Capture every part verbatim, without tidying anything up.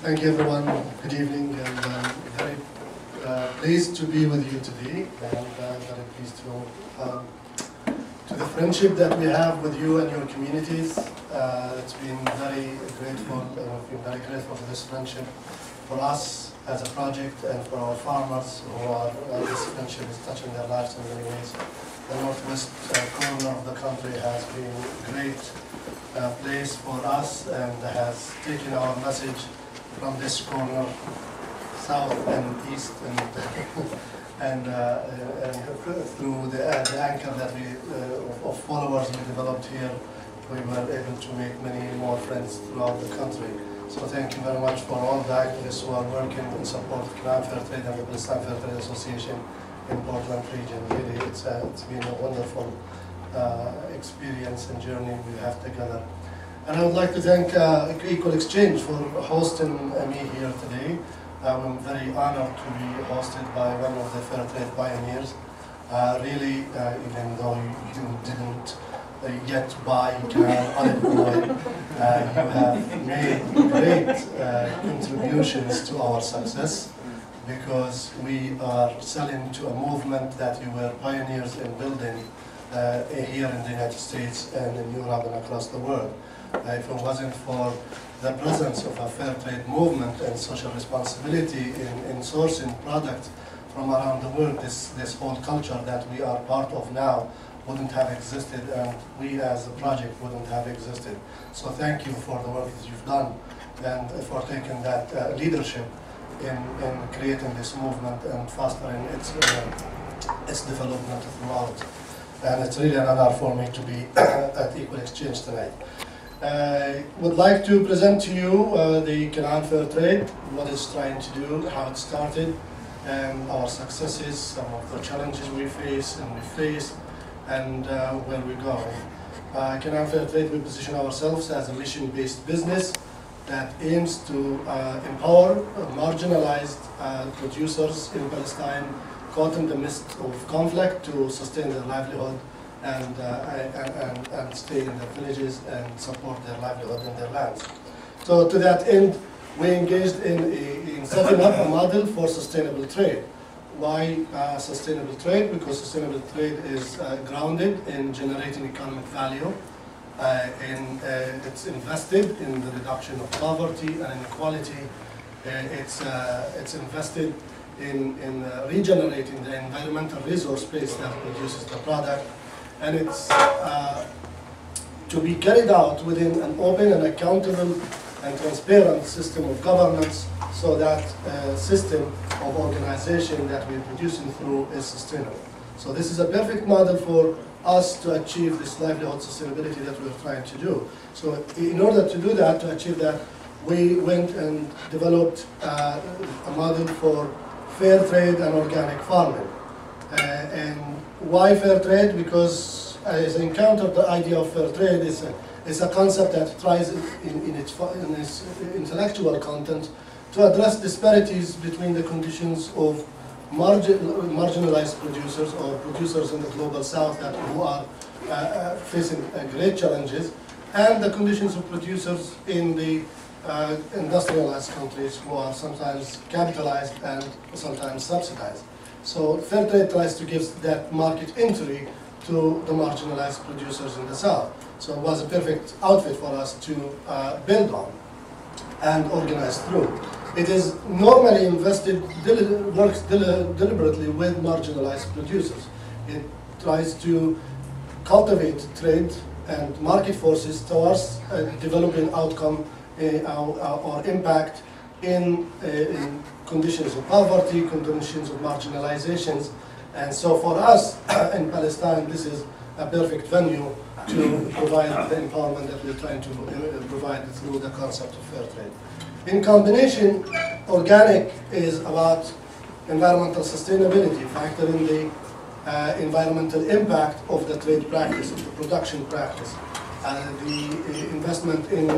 Thank you everyone, good evening, and uh, very uh, pleased to be with you today, and uh, very pleased to, um, to the friendship that we have with you and your communities. Uh, it's been very grateful, and I've been very grateful for this friendship for us as a project and for our farmers who are, uh, this friendship is touching their lives in many ways. The northwest uh, corner of the country has been a great uh, place for us and has taken our message from this corner, south and east, and and, uh, and through the, uh, the anchor that we uh, of followers we developed here, we were able to make many more friends throughout the country. So thank you very much for all the activists who are working in support of Canaan Fair Trade and the Palestine Fair Trade Association in Portland region. Really, it's, uh, it's been a wonderful uh, experience and journey we have together. And I would like to thank uh, Equal Exchange for hosting me here today. I'm very honored to be hosted by one of the fair trade pioneers. Uh, really, uh, even though you, you didn't uh, yet buy uh, olive oil, uh, you have made great uh, contributions to our success, because we are selling to a movement that you were pioneers in building uh, here in the United States and in Europe and across the world. Uh, if it wasn't for the presence of a fair trade movement and social responsibility in, in sourcing products from around the world, this, this whole culture that we are part of now wouldn't have existed, and we as a project wouldn't have existed. So thank you for the work that you've done and for taking that uh, leadership in, in creating this movement and fostering its, uh, its development throughout. And it's really an honor for me to be at Equal Exchange tonight. I would like to present to you uh, the Canaan Fair Trade, what it's trying to do, how it started, and our successes, some of the challenges we face and we face, and uh, where we go. Uh, Canaan Fair Trade, we position ourselves as a mission-based business that aims to uh, empower marginalized uh, producers in Palestine caught in the midst of conflict to sustain their livelihood And, uh, and, and stay in their villages and support their livelihood in their lands. So to that end, we engaged in, a, in setting up a model for sustainable trade. Why uh, sustainable trade? Because sustainable trade is uh, grounded in generating economic value, uh, and uh, it's invested in the reduction of poverty and inequality. Uh, it's, uh, it's invested in, in uh, regenerating the environmental resource base that produces the product. And it's uh, to be carried out within an open and accountable and transparent system of governance, so that uh, system of organization that we're producing through is sustainable. So this is a perfect model for us to achieve this livelihood sustainability that we're trying to do. So in order to do that, to achieve that, we went and developed uh, a model for fair trade and organic farming. Uh, and why fair trade? Because I encountered the idea of fair trade is a, is a concept that tries in, in, its, in its intellectual content to address disparities between the conditions of margin, marginalized producers or producers in the global south that who are uh, facing uh, great challenges, and the conditions of producers in the uh, industrialized countries who are sometimes capitalized and sometimes subsidized. So fair trade tries to give that market entry to the marginalized producers in the south. So it was a perfect outfit for us to uh, build on and organize through. It is normally invested, deli works deli deliberately with marginalized producers. It tries to cultivate trade and market forces towards uh, developing outcome uh, or, or impact in, uh, in conditions of poverty, conditions of marginalizations. And so for us in Palestine, this is a perfect venue to provide the empowerment that we're trying to provide through the concept of fair trade. In combination, organic is about environmental sustainability, factoring the uh, environmental impact of the trade practice, of the production practice, uh, the uh, investment in uh,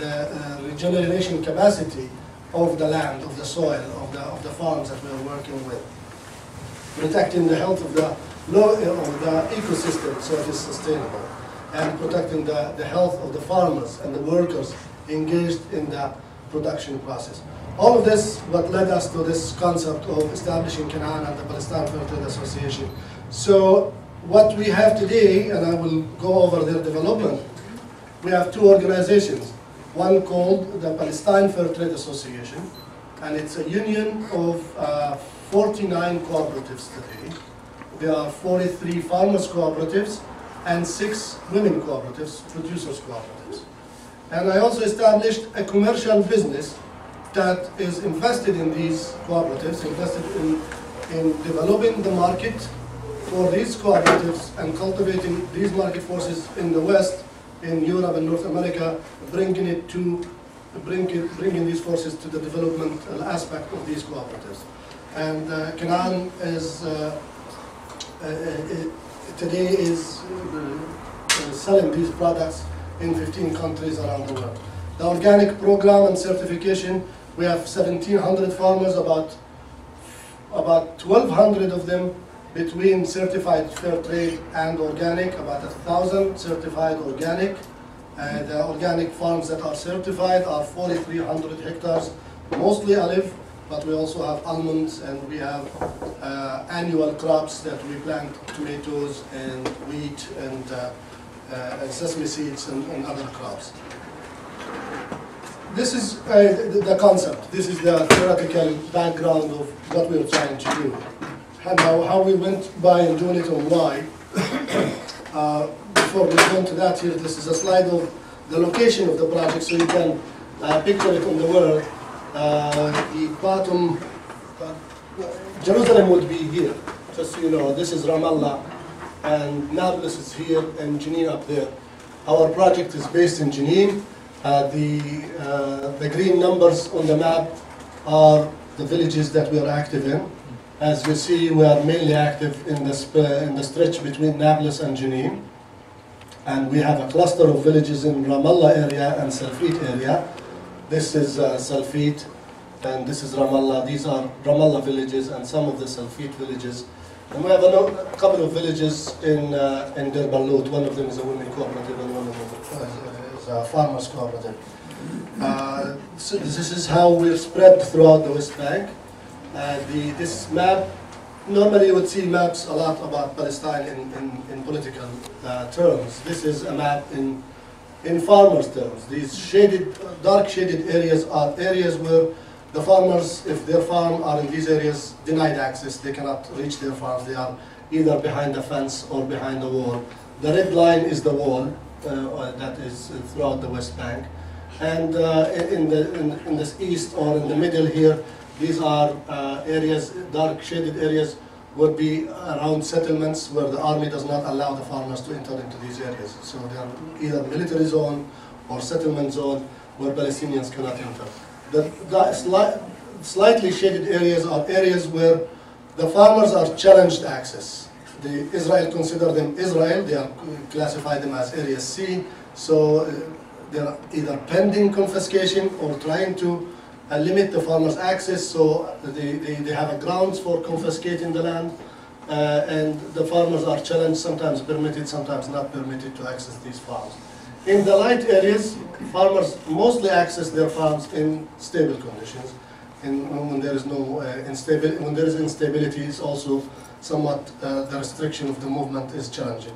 the uh, regeneration capacity of the land, of the soil, of the, of the farms that we are working with, protecting the health of the, low, of the ecosystem so it is sustainable, and protecting the, the health of the farmers and the workers engaged in the production process. All of this what led us to this concept of establishing Canaan and the Palestine Fair Trade Association. So what we have today, and I will go over their development, we have two organizations, one called the Palestine Fair Trade Association, and it's a union of uh, forty-nine cooperatives today. There are forty-three farmers cooperatives and six women cooperatives, producers cooperatives. And I also established a commercial business that is invested in these cooperatives, invested in, in developing the market for these cooperatives and cultivating these market forces in the West, in Europe and North America, bringing it to, bring it, bringing these forces to the developmental aspect of these cooperatives. And uh, Canaan is, uh, uh, uh, today is uh, uh, selling these products in fifteen countries around the world. The organic program and certification, we have seventeen hundred farmers, about, about twelve hundred of them between certified fair trade and organic, about one thousand certified organic. Uh, the organic farms that are certified are forty-three hundred hectares, mostly olive, but we also have almonds, and we have uh, annual crops that we plant, tomatoes and wheat and uh, Uh, and sesame seeds and, and other crops. This is uh, the, the concept. This is the theoretical background of what we were trying to do. And how, how we went by and doing it and why. Uh, before we go into that here, this is a slide of the location of the project so you can uh, picture it on the world. Uh, the bottom, uh, Jerusalem would be here, just so you know. This is Ramallah. And Nablus is here, and Jenin up there. Our project is based in Jenin. Uh, the, uh, the green numbers on the map are the villages that we are active in. As you see, we are mainly active in the, sp in the stretch between Nablus and Jenin. And we have a cluster of villages in Ramallah area and Salfit area. This is uh, Salfit, and this is Ramallah. These are Ramallah villages and some of the Salfit villages. And we have a couple of villages in, uh, in Derbalut. One of them is a women cooperative and one of them is a farmers cooperative. Uh, so this is how we're spread throughout the West Bank. Uh, the, this map, normally you would see maps a lot about Palestine in, in, in political uh, terms. This is a map in, in farmers' terms. These shaded, dark shaded areas are areas where the farmers, if their farm are in these areas, denied access, they cannot reach their farms. They are either behind a fence or behind a wall. The red line is the wall uh, that is throughout the West Bank. And uh, in the in, in this east or in the middle here, these are uh, areas, dark shaded areas, would be around settlements where the army does not allow the farmers to enter into these areas. So they are either military zone or settlement zone where Palestinians cannot enter. The, the sli slightly shaded areas are areas where the farmers are challenged access. The Israel consider them Israel. They are classify them as Area C. So uh, they are either pending confiscation or trying to uh, limit the farmers' access. So they, they, they have a grounds for confiscating the land, uh, and the farmers are challenged, sometimes permitted, sometimes not permitted to access these farms. In the light areas, farmers mostly access their farms in stable conditions. And when there is no uh, instability, when there is instability, it's also somewhat uh, the restriction of the movement is challenging.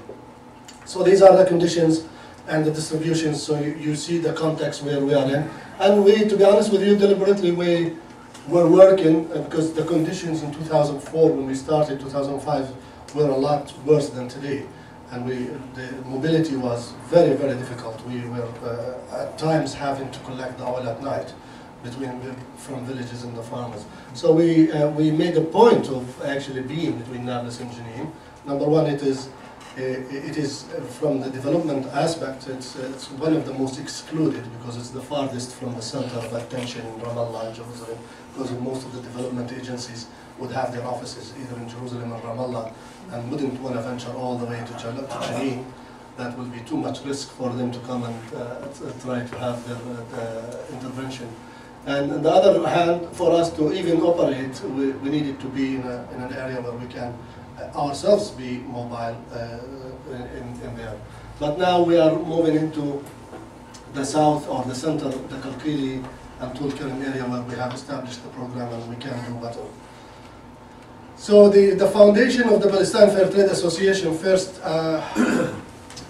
So these are the conditions and the distribution, so you, you see the context where we are in. And we, to be honest with you, deliberately we were working, because the conditions in two thousand four, when we started, two thousand five, were a lot worse than today. And we, the mobility was very, very difficult. We were uh, at times having to collect the oil at night between from villages and the farmers. So we uh, we made a point of actually being between Nablus and Jenin. Number one, it is uh, it is uh, from the development aspect, it's uh, it's one of the most excluded because it's the farthest from the center of attention in Ramallah and Jerusalem. Because most of the development agencies would have their offices either in Jerusalem or Ramallah, and wouldn't want to venture all the way to Jenin. That would be too much risk for them to come and uh, try to have their uh, intervention. And on the other hand, for us to even operate, we, we needed to be in, a, in an area where we can ourselves be mobile uh, in, in there. But now we are moving into the south or the center, the Kalkilya and Tulkarm area, where we have established the program and we can do better. So the, the foundation of the Palestine Fair Trade Association, first, uh,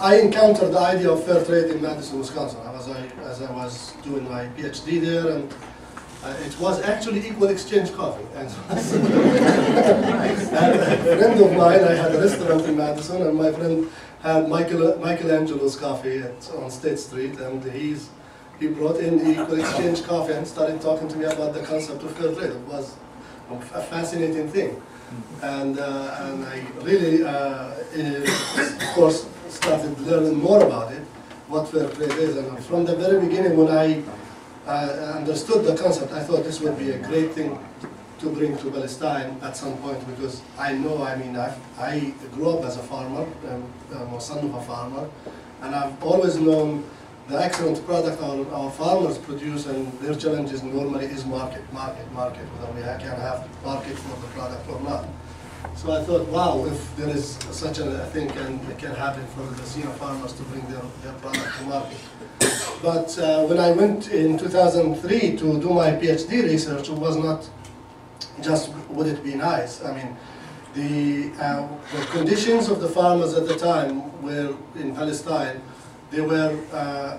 I encountered the idea of fair trade in Madison, Wisconsin, as I, as I was doing my PhD there, and uh, it was actually Equal Exchange coffee. And a friend of mine, I had a restaurant in Madison, and my friend had Michael, Michelangelo's coffee at, on State Street, and he's, he brought in the Equal Exchange coffee and started talking to me about the concept of fair trade. It was a fascinating thing. And, uh, and I really, uh, of course, started learning more about it, what fair trade is. And from the very beginning, when I uh, understood the concept, I thought this would be a great thing to bring to Palestine at some point, because I know, I mean, I, I grew up as a farmer, um, I'm a son of a farmer, and I've always known the excellent product our, our farmers produce, and their challenges normally is market, market, market, whether we can have market for the product or not. So I thought, wow, if there is such a thing, and it can happen for the senior farmers to bring their, their product to market. But uh, when I went in two thousand three to do my PhD research, it was not just would it be nice. I mean, the, uh, the conditions of the farmers at the time were in Palestine. They were uh,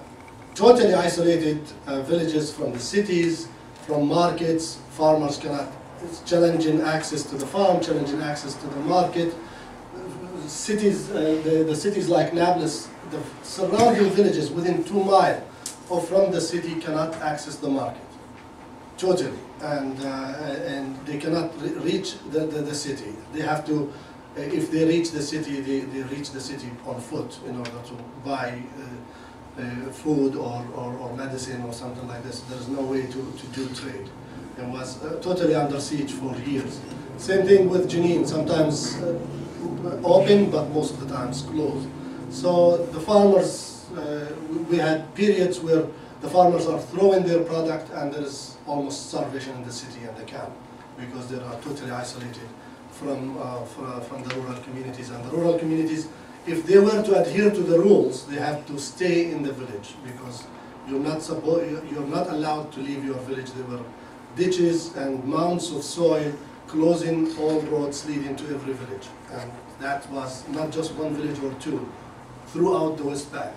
totally isolated uh, villages from the cities, from markets. Farmers cannot, it's challenging access to the farm, challenging access to the market. Cities, uh, the, the cities like Nablus, the surrounding villages within two miles or from the city cannot access the market, totally. And, uh, and they cannot re reach the, the, the city. They have to, if they reach the city, they, they reach the city on foot in order to buy uh, uh, food or, or, or medicine or something like this. There's no way to, to do trade. It was uh, totally under siege for years. Same thing with Jenin, sometimes uh, open, but most of the times closed. So the farmers, uh, we had periods where the farmers are throwing their product and there is almost starvation in the city and the camp, because they are totally isolated from, uh, from, from the rural communities. And the rural communities, if they were to adhere to the rules, they have to stay in the village, because you're not, you're not allowed to leave your village. They were ditches and mounds of soil closing all roads leading to every village. And that was not just one village or two, throughout the West Bank.